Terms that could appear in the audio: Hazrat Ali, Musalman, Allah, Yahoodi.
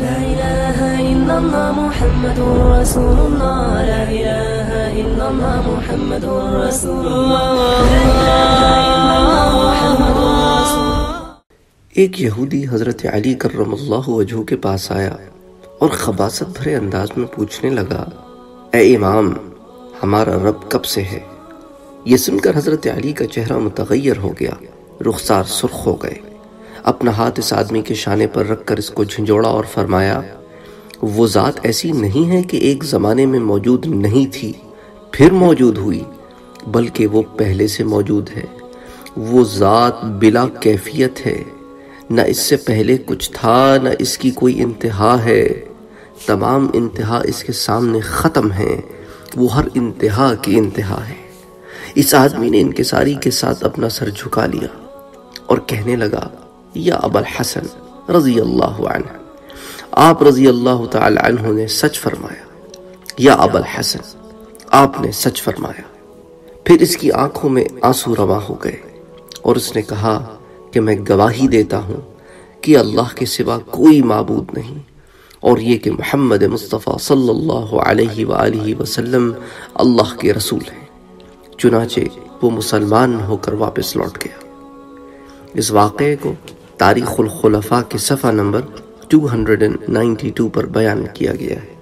لا إله إلا الله محمد رسول الله. لا إله إلا الله محمد رسول الله. لا إله إلا الله محمد رسول الله. ایک یہودی حضرت علی کرم اللہ وجہہ کے پاس آیا اور خباثت بھرے انداز میں پوچھنے لگا، اے امام، ہمارا رب کب سے ہے؟ یہ سن کر حضرت علی کا چہرہ متغیر ہو گیا، رخسار سرخ ہو گئے. اپنا ہاتھ اس آدمی کے شانے پر رکھ کر اس کو جھنجوڑا اور فرمایا، وہ ذات ایسی نہیں ہے کہ ایک زمانے میں موجود نہیں تھی پھر موجود ہوئی، بلکہ وہ پہلے سے موجود ہے. وہ ذات بلا کیفیت ہے، نہ اس سے پہلے کچھ تھا نہ اس کی کوئی انتہا ہے. تمام انتہا اس کے سامنے ختم ہیں، وہ ہر انتہا کی انتہا ہے. اس آدمی نے انکساری کے ساتھ اپنا سر جھکا لیا اور کہنے لگا، یا ابا الحسن رضی اللہ عنہ، آپ رضی اللہ تعالی عنہ نے سچ فرمایا. یا ابا الحسن، آپ نے سچ فرمایا. پھر اس کی آنکھوں میں آنسو روا ہو گئے اور اس نے کہا کہ میں گواہی دیتا ہوں کہ اللہ کے سوا کوئی معبود نہیں، اور یہ کہ محمد مصطفیٰ صلی اللہ علیہ وآلہ وسلم اللہ کے رسول ہیں. چنانچہ وہ مسلمان ہو کر واپس لوٹ گیا. اس واقعے کو تاریخ الخلفاء کے صفحہ نمبر 292 پر بیان کیا گیا ہے.